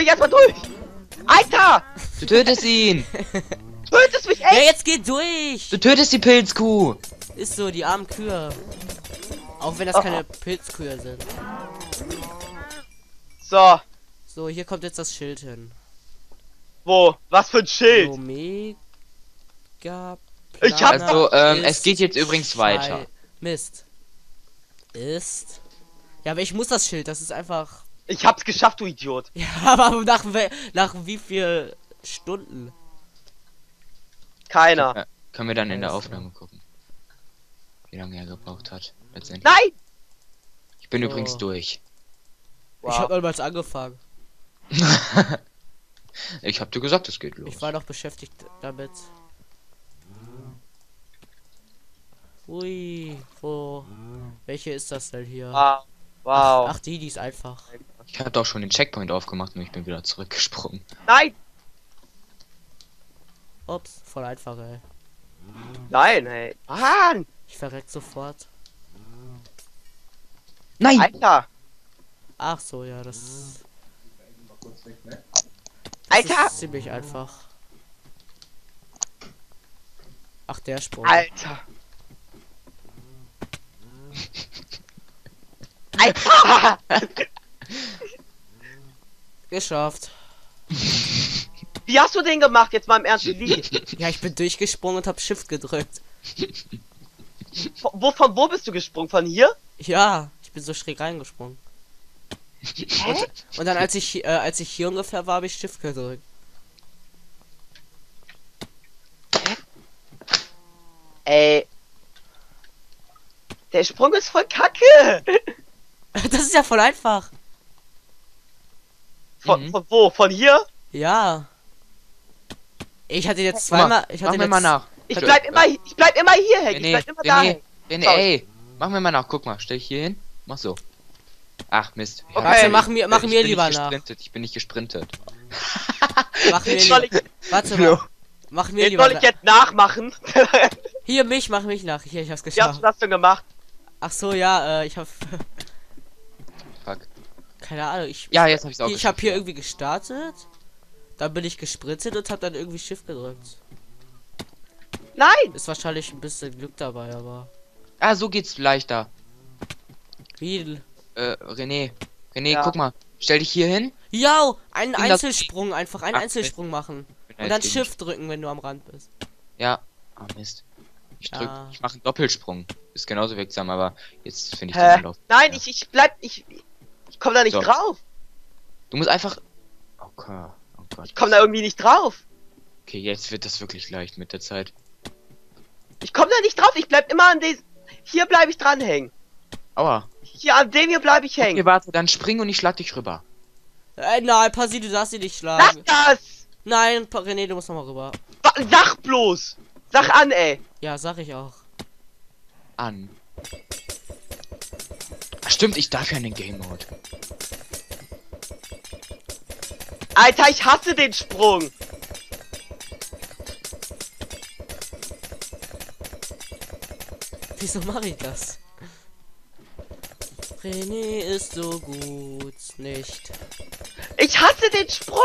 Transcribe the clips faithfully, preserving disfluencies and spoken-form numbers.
mich erstmal durch! Alter! Du tötest ihn! Du tötest mich echt! Ja, jetzt geh durch! Du tötest die Pilzkuh! Ist so, die armen Kühe. Auch wenn das oh. keine Pilzkühe sind. So. So, hier kommt jetzt das Schild hin. Wo? Was für ein Schild? Omega. Ich hab also, ähm, es geht jetzt übrigens weiter. Mist. Ist. Ja, aber ich muss das Schild, das ist einfach. Ich hab's geschafft, du Idiot. Ja, aber nach, nach wie viel Stunden? Keiner. Ja, können wir dann in der Aufnahme gucken, wie lange er gebraucht hat. Letztendlich. Nein! Ich bin oh. übrigens durch. Wow. Ich hab damals angefangen. Ich hab dir gesagt, es geht los. Ich war noch beschäftigt damit. Ui, wo? Welche ist das denn hier? Wow. Wow. Ach, ach, die, die ist einfach. Ich hab doch schon den Checkpoint aufgemacht und ich bin wieder zurückgesprungen. Nein! Ups, voll einfach, ey. Nein, ey. Mann! Ich verreck sofort. Nein! Alter! Ach so, ja, das... Alter! Das ist ziemlich einfach. Ach, der Sprung. Alter! Alter! Geschafft. Wie hast du den gemacht? Jetzt mal im Ernst, wie? Ja, ich bin durchgesprungen und hab Shift gedrückt. Von wo, von wo bist du gesprungen? Von hier? Ja, ich bin so schräg reingesprungen. Und, und dann als ich äh, als ich hier ungefähr war, habe ich Shift gedrückt. Ey. Der Sprung ist voll kacke! Das ist ja voll einfach. Von, mhm. von wo? Von hier? Ja. Ich hatte jetzt zweimal. Ich hatte mach mir jetzt... mal nach. Ich bleib, immer, ich bleib immer hier, Heck. Nee, ich bleib immer nee, da. Nee, nee, ey. Mach mir mal nach. Guck mal. Stell ich hier hin. Mach so. Ach, Mist. Okay. Warte, mach mir, mach ich mir lieber nach. Ich bin nicht gesprintet. Mach mir lieber. Warte mal. No. Mach mir den lieber soll ich jetzt nachmachen? Hier, mich, mach mich nach. Hier, ich hab's geschafft. Wie hast du das denn gemacht? Ach so, ja, äh, ich hab... Fuck. Keine Ahnung, ich... Ja, jetzt hab ich's auch hier, ich hab hier irgendwie gestartet. Dann bin ich gesprintet und hab dann irgendwie Shift gedrückt. Nein! Ist wahrscheinlich ein bisschen Glück dabei, aber... Ah, so geht's leichter. Wie? Äh, René. René, ja. Guck mal. Stell dich hier hin. Ja, einen In Einzelsprung einfach. Einen Ach, Einzelsprung machen. Und dann Shift drücken, wenn du am Rand bist. Ja. Ah, Mist. Ich drück, ja. ich mache einen Doppelsprung. Ist genauso wirksam, aber jetzt finde ich Hä? den Anlauf. Nein, ja. ich, ich bleib, ich, ich komme da nicht so. drauf. Du musst einfach... Okay. Oh Gott. Ich komme da irgendwie nicht drauf. Okay, jetzt wird das wirklich leicht mit der Zeit. Ich komme da nicht drauf, ich bleib immer an diesem... Hier bleibe ich dran hängen. Aua. Hier, an dem hier bleibe ich hängen. Okay, warte, dann spring und ich schlag dich rüber. Äh, nein, Passi, du darfst ihn nicht schlagen. Lass das! Nein, René, du musst nochmal rüber. Sag bloß! Sag an, ey! Ja, sag ich auch. An. Ach, stimmt, ich darf ja in den Game Mode. Alter, ich hasse den Sprung! Wieso mache ich das? René ist so gut nicht. Ich hasse den Sprung!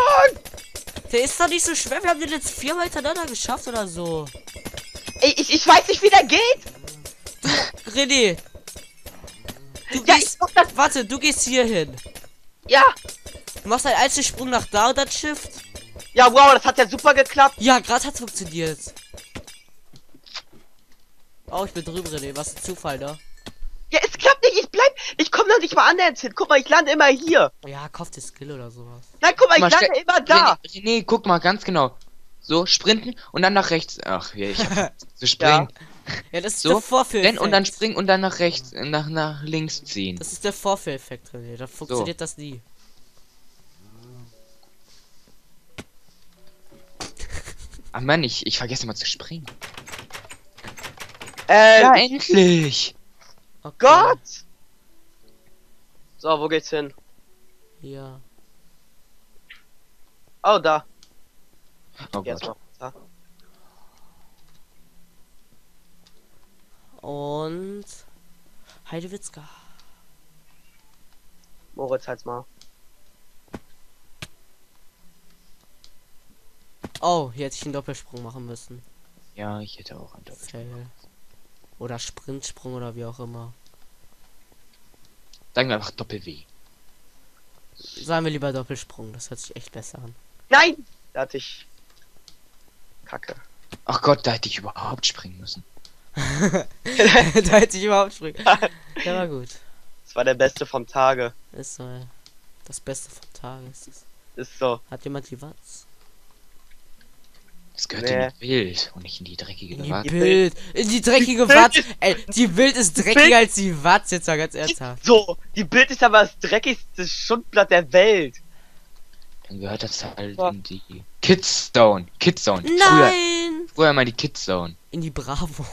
Der ist doch nicht so schwer, wir haben den jetzt viermal hintereinander geschafft oder so. Ich, ich, ich weiß nicht, wie der geht. René. Du ja, gehst, ich mach das. Warte, du gehst hier hin. Ja. Du machst einen Einzelsprung nach da und dann Shift. Ja, wow, das hat ja super geklappt. Ja, gerade hat's funktioniert. Oh, ich bin drüben, René. Was ein Zufall, ne? Ja, es klappt nicht. Ich bleib. Ich komme noch nicht mal anders hin. Guck mal, ich lande immer hier. Ja, kauft das Skill oder sowas. Nein, guck mal, ich mal, lande immer da. René, René, guck mal, ganz genau. So, sprinten und dann nach rechts. Ach, ja, ich hab zu springen. Ja. ja, das ist so, der Vorführeffekt. Und dann springen und dann nach rechts, nach, nach links ziehen. Das ist der Vorführeffekt, René. Da funktioniert so. das nie. Ach Mann, ich, ich vergesse mal zu springen. Äh, ja, endlich! Oh okay. Gott! So, wo geht's hin? Ja. Oh, da. Oh Gott. Und Heidewitzka. Moritz, halt's mal. Oh, hier hätte ich einen Doppelsprung machen müssen. Ja, ich hätte auch einen Doppelsprung. Fail. Oder Sprintsprung oder wie auch immer. Sagen wir einfach Doppel-W. Sagen wir lieber Doppelsprung, das hört sich echt besser an. Nein! Da hatte ich... Kacke. Ach Gott, da hätte ich überhaupt springen müssen. Da hätte ich überhaupt springen. Der war gut. Das war der Beste vom Tage. Ist so, ja. Das Beste vom Tage ist es. Ist so. Hat jemand die Watz? Das gehört nee. in die Wild und nicht in die dreckige in Watz. Die Wild. In die dreckige die Watz. Ey, die Wild ist dreckiger Bild. als die Watz, jetzt mal ganz ernsthaft. So, die Bild ist aber das dreckigste Schundblatt der Welt. Dann gehört das halt oh. in die Kids Zone. Kids Zone. Nein! Früher, früher mal die Kids Zone. In die Bravo.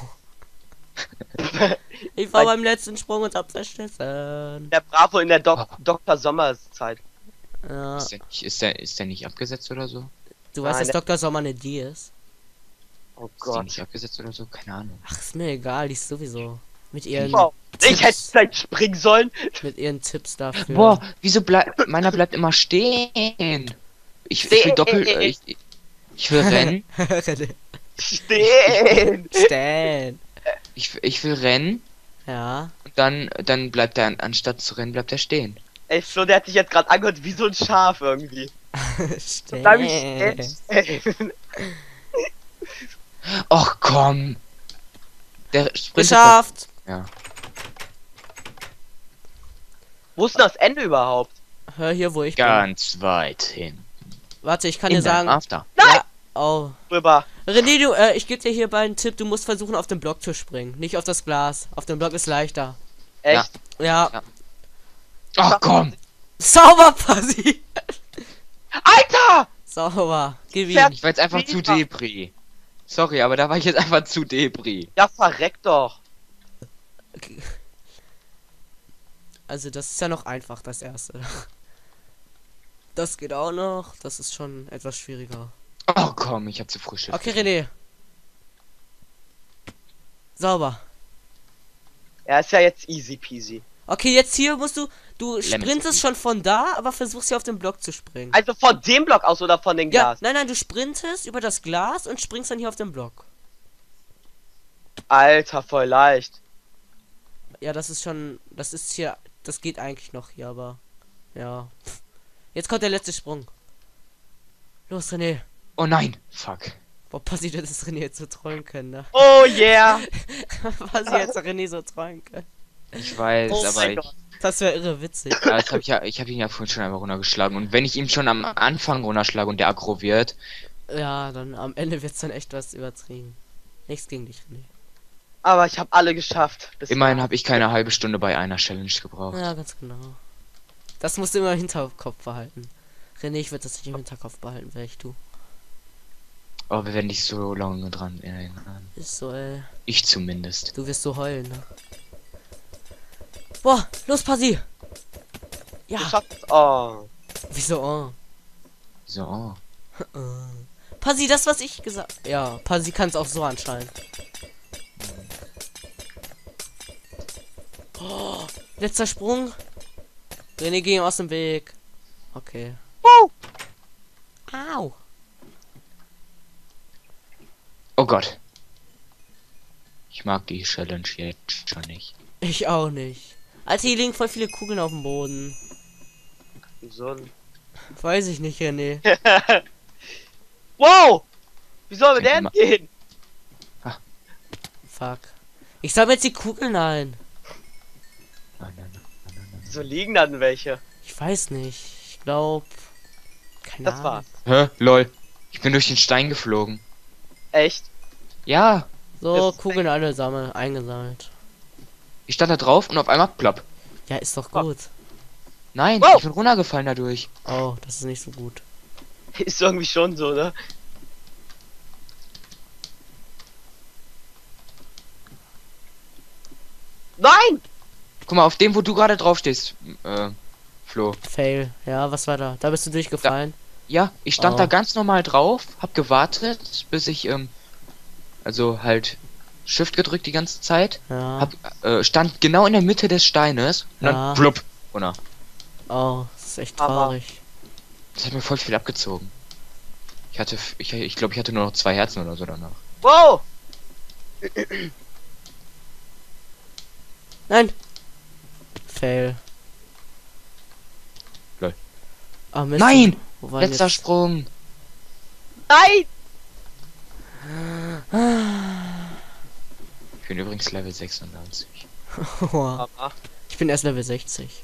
Ich war beim letzten Sprung und hab zerschlissen. Der Bravo in der Dok oh. Doktor Sommerszeit. Ja. Ist, der nicht, ist, der, ist der nicht abgesetzt oder so? Du Nein, weißt, dass Doktor Sommer eine D ist. Oh Gott. Ist die nicht abgesetzt oder so? Keine Ahnung. Ach, ist mir egal, die ist sowieso. Mit ihren. Wow. Ich hätte vielleicht springen sollen. Mit ihren Tipps dafür. Boah, wieso bleibt. Meiner bleibt immer stehen. Ich, ich will doppelt. Äh, ich, ich will rennen. Stehen! Stehen! Ich, ich will rennen. Ja. Und dann, dann bleibt er, anstatt zu rennen, bleibt er stehen. Ey, Flo, der hat sich jetzt gerade angehört wie so ein Schaf irgendwie. Stehen. Bleib ich stehen. Och komm. Der Sprint. Geschafft! Ja. Wo ist denn das Ende überhaupt? Hör hier, wo ich Ganz bin. Ganz weit hin. Warte, ich kann In dir sagen. After. Nein! Ja. Oh. Rüber. René, du, äh, ich gebe dir hierbei einen Tipp. Du musst versuchen, auf den Block zu springen. Nicht auf das Glas. Auf den Block ist leichter. Echt? Ja. ja. Ach komm! Sauber, Passi! Alter! Sauber. Gib ihn. Ich war jetzt einfach zu Debris. Sorry, aber da war ich jetzt einfach zu Debris. Ja, verreck doch. Okay. Also das ist ja noch einfach, das erste. Das geht auch noch. Das ist schon etwas schwieriger. Oh komm, ich hab zu früh Schiff. Okay, René. Sauber. Ja, ist ja jetzt easy peasy. Okay, jetzt hier musst du... Du sprintest schon von da, aber versuchst hier auf den Block zu springen. Also von dem Block aus oder von dem Glas? Ja, nein, nein, du sprintest über das Glas und springst dann hier auf den Block. Alter, voll leicht. Ja, das ist schon... Das ist hier... Das geht eigentlich noch hier, aber... Ja. Jetzt kommt der letzte Sprung. Los, René. Oh nein, fuck. Boah, Passi, du hättest René jetzt so trollen können, ne? Oh yeah! Passi hätte René so trollen können. Ich weiß, oh aber ich... Gott. Das wäre irre witzig. Ja, das hab ich, ja, ich habe ihn ja vorhin schon einmal runtergeschlagen. Und wenn ich ihn schon am Anfang runterschlage und der aggro wird... Ja, dann am Ende wird's dann echt was übertrieben. Nichts gegen dich, René. Aber ich habe alle geschafft. Immerhin habe ich keine halbe Stunde bei einer Challenge gebraucht. Ja, ganz genau. Das musst du immer im Hinterkopf behalten. René, ich würde das nicht im Hinterkopf behalten, wäre ich du. Oh, wir werden nicht so lange dran erinnern. Ist so, ey. Ich zumindest. Du wirst so heulen, ne? Boah, los, Passi! Ja! Oh. Wieso oh? Wieso oh? Passi, das, was ich gesagt habe. Ja, Passi kann es auch so anscheinend. Oh, letzter Sprung. René, geh ihm aus dem Weg. Okay. Wow. Au. Oh Gott. Ich mag die Challenge jetzt schon nicht. Ich auch nicht. Alter, hier liegen voll viele Kugeln auf dem Boden. Soll. Weiß ich nicht, René. Wow! Wie sollen wir denn gehen? Ah. Fuck. Ich sammle jetzt die Kugeln ein. Nein, nein, nein, nein, nein. Wieso liegen dann welche? Ich weiß nicht. Ich glaube. Keine das Ahnung. Das war's. Hä? Lol. Ich bin durch den Stein geflogen. Echt? Ja. So, Kugeln alle sammeln, eingesammelt. Ich stand da drauf und auf einmal plopp. Ja, ist doch gut. Oh. Nein, wow. Ich bin runtergefallen dadurch. Oh, das ist nicht so gut. Ist irgendwie schon so, oder? Nein! Guck mal, auf dem, wo du gerade drauf stehst, äh, Flo. Fail. Ja, was war da? Da bist du durchgefallen? Da, ja, ich stand oh. da ganz normal drauf, hab gewartet, bis ich, ähm, also halt Shift gedrückt die ganze Zeit. Ja. Hab, äh, stand genau in der Mitte des Steines und ja. dann blub, runter. Oh, das ist echt traurig. Aber das hat mir voll viel abgezogen. Ich hatte, ich, ich glaube, ich hatte nur noch zwei Herzen oder so danach. Wow! Nein! Fail. Lol. Oh, nein! Wo war Letzter jetzt? Sprung! Nein! Ich bin übrigens Level sechsundneunzig. Ich bin erst Level sechzig.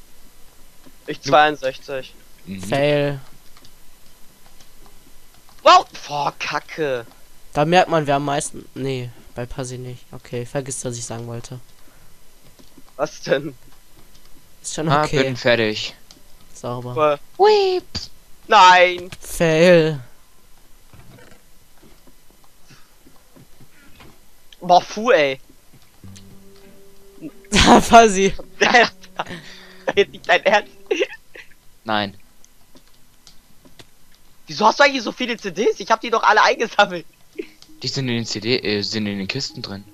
Ich zweiundsechzig. Mhm. Fail. Wow! Boah, Kacke! Da merkt man, wer am meisten... Nee, bei Passi nicht. Okay, vergiss, was ich sagen wollte. Was denn? Ist schon okay. Ah, bin fertig. Sauber. Weep. Nein! Fail. Boah, fu, ey. Da Passi. Jetzt nicht dein Ernst. Nein. Wieso hast du eigentlich so viele C Ds? Ich hab die doch alle eingesammelt. Die sind in den C D, äh, sind in den Kisten drin.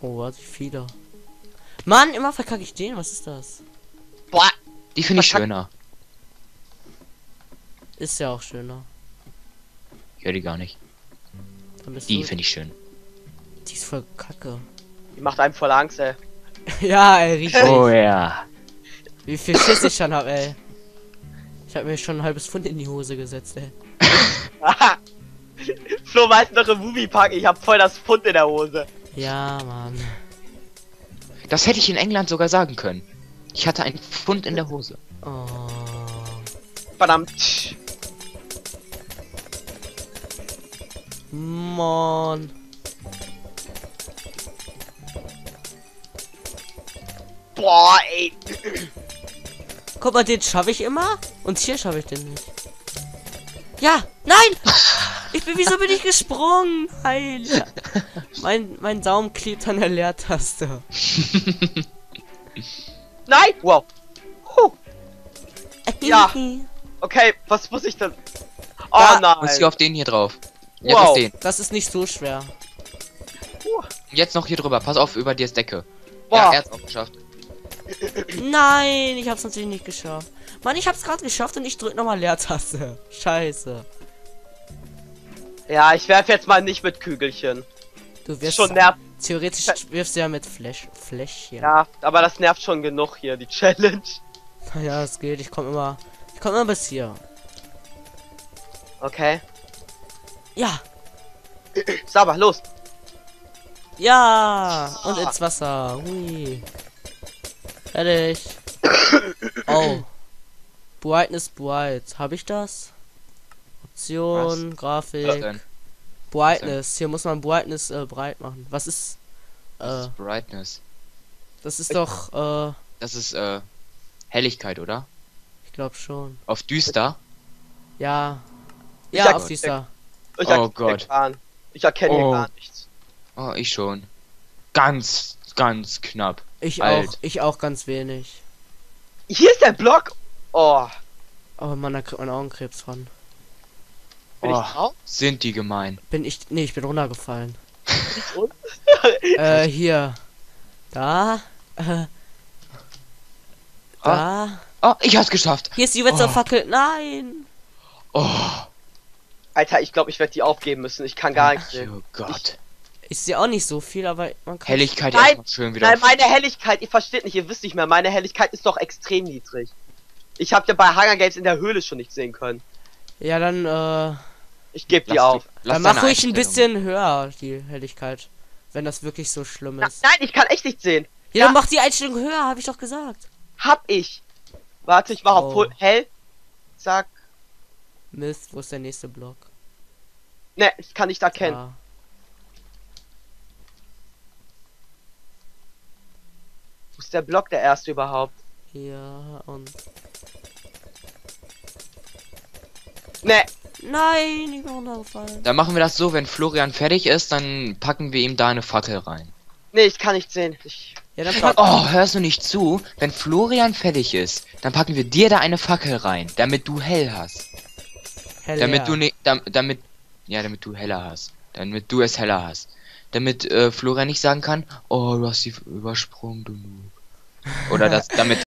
Oh, was viele. Mann, immer verkacke ich den. Was ist das? Boah. Die finde ich schöner. Ist ja auch schöner. Ich höre die gar nicht. Die finde ich schön. Die ist voll kacke. Die macht einem voll Angst, ey. Ja, ey, richtig. Oh ja. Wie viel Schiss ich schon hab, ey. Ich hab mir schon ein halbes Pfund in die Hose gesetzt, ey. Flo, weißt du noch im Moviepark? Ich hab voll das Pfund in der Hose. Ja, Mann. Das hätte ich in England sogar sagen können. Ich hatte einen Pfund in der Hose. Oh. Verdammt. Mann. Boah, ey. Guck mal, den schaffe ich immer. Und hier schaffe ich den nicht. Ja, nein! Ich bin, wieso bin ich gesprungen? Heil. Mein, mein Daumen klebt an der Leertaste. Nein! Wow! Huh. Ja! Okay, was muss ich denn? Oh da, nein! Muss ich auf den hier drauf? Jetzt wow. Auf den. Das ist nicht so schwer. Uh. Jetzt noch hier drüber. Pass auf, über dir ist Decke. Wow. Ja, er hat's auch geschafft. Nein, ich hab's natürlich nicht geschafft. Mann, ich hab's gerade geschafft und ich drück nochmal Leertaste. Scheiße. Ja, ich werf jetzt mal nicht mit Kügelchen. Du wirst schon nervt. Theoretisch wirfst du ja mit Flash, Fläschchen. Ja, aber das nervt schon genug hier, die Challenge. Naja, es geht. Ich komme immer. Ich komme immer bis hier. Okay. Ja. Sauber, los. Ja. Und ins Wasser. Hui. Fertig. Oh. Brightness bright. Habe ich das? Option, was? Grafik. Brightness, hier muss man Brightness äh, breit machen. Was ist, äh, das ist Brightness? Das ist doch äh, das ist äh, Helligkeit, oder? Ich glaube schon. Auf düster? Ja. Ja, auf düster. Ich oh Gott. Ich erkenne oh. gar nichts. Oh, ich schon. Ganz, ganz knapp. Ich Alt. auch. Ich auch ganz wenig. Hier ist der Block. Oh. Oh Mann, da kriegt man Augenkrebs von. Oh, sind die gemein? Bin ich. Nee, ich bin runtergefallen. äh, hier. Da. Äh, da. Oh. oh, ich hab's geschafft. Hier ist die Wetzerfackel. Oh. Nein. Oh. Alter, ich glaube, ich werde die aufgeben müssen. Ich kann gar nicht. Oh Gott. Ich, ich sehe auch nicht so viel, aber man kann. Helligkeit ist schön wieder. Nein, meine Helligkeit, ihr versteht nicht, ihr wisst nicht mehr. Meine Helligkeit ist doch extrem niedrig. Ich habe ja bei Hunger Games in der Höhle schon nichts sehen können. Ja, dann, äh... ich geb die auf. Dann mach ruhig ein bisschen höher, die Helligkeit. Wenn das wirklich so schlimm ist. Na, nein, ich kann echt nicht sehen. Ja, ja, dann mach die Einstellung höher, hab ich doch gesagt. Hab ich. Warte, ich mach oh. auf Full hell. Zack. Mist, wo ist der nächste Block? Ne, ich kann nicht erkennen. Ja. Wo ist der Block der erste überhaupt? Ja, und... Nee. Nein, ich bin runtergefallen. Dann machen wir das so, wenn Florian fertig ist, dann packen wir ihm da eine Fackel rein. Nee, ich kann nicht sehen. Ich... Ja, dann pack... Oh, hörst du nicht zu? Wenn Florian fertig ist, dann packen wir dir da eine Fackel rein, damit du hell hast. Hell damit ja. du ne, da, damit, ja, damit du heller hast. Damit du es heller hast. Damit äh, Florian nicht sagen kann, oh, du hast sie übersprungen, du Noob. Oder das, damit